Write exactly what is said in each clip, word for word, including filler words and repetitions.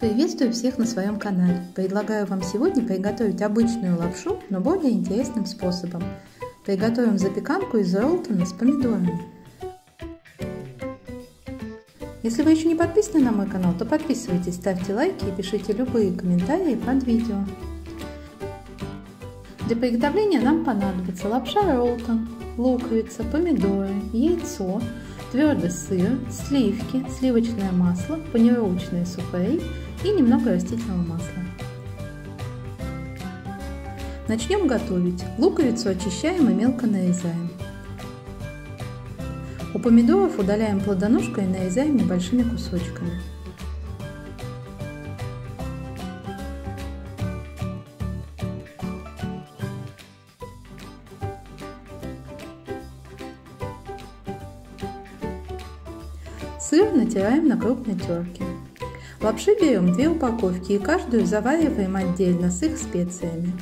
Приветствую всех на своем канале. Предлагаю вам сегодня приготовить обычную лапшу, но более интересным способом. Приготовим запеканку из Роллтона с помидорами. Если вы еще не подписаны на мой канал, то подписывайтесь, ставьте лайки и пишите любые комментарии под видео. Для приготовления нам понадобится лапша Роллтон, луковица, помидоры, яйцо, твердый сыр, сливки, сливочное масло, панировочные сухари и немного растительного масла. Начнем готовить. Луковицу очищаем и мелко нарезаем. У помидоров удаляем плодоножку и нарезаем небольшими кусочками. Сыр натираем на крупной терке. Лапши берем две упаковки и каждую завариваем отдельно с их специями.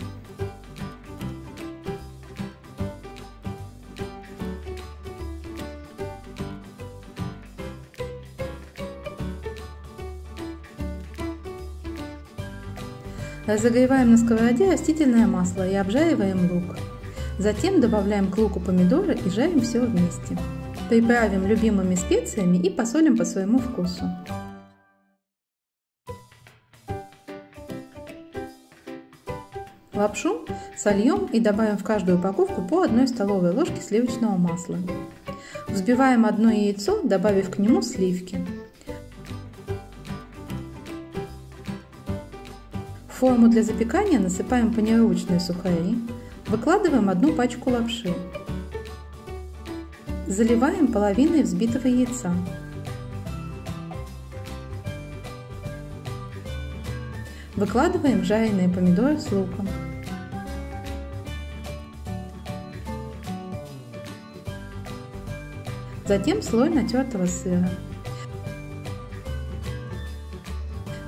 Разогреваем на сковороде растительное масло и обжариваем лук. Затем добавляем к луку помидоры и жарим все вместе. Приправим любимыми специями и посолим по своему вкусу. Лапшу сольем и добавим в каждую упаковку по одной столовой ложке сливочного масла. Взбиваем одно яйцо, добавив к нему сливки. В форму для запекания насыпаем панировочные сухари, выкладываем одну пачку лапши, заливаем половиной взбитого яйца, выкладываем жареные помидоры с луком, затем слой натертого сыра.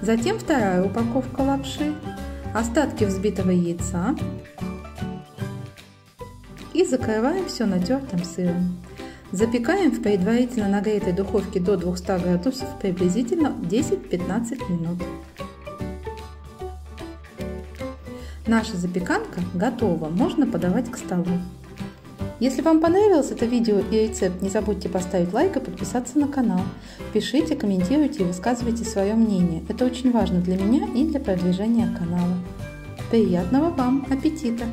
Затем вторая упаковка лапши, остатки взбитого яйца и закрываем все натертым сыром. Запекаем в предварительно нагретой духовке до двухсот градусов приблизительно десять-пятнадцать минут. Наша запеканка готова, можно подавать к столу. Если вам понравилось это видео и рецепт, не забудьте поставить лайк и подписаться на канал. Пишите, комментируйте и высказывайте свое мнение. Это очень важно для меня и для продвижения канала. Приятного вам аппетита!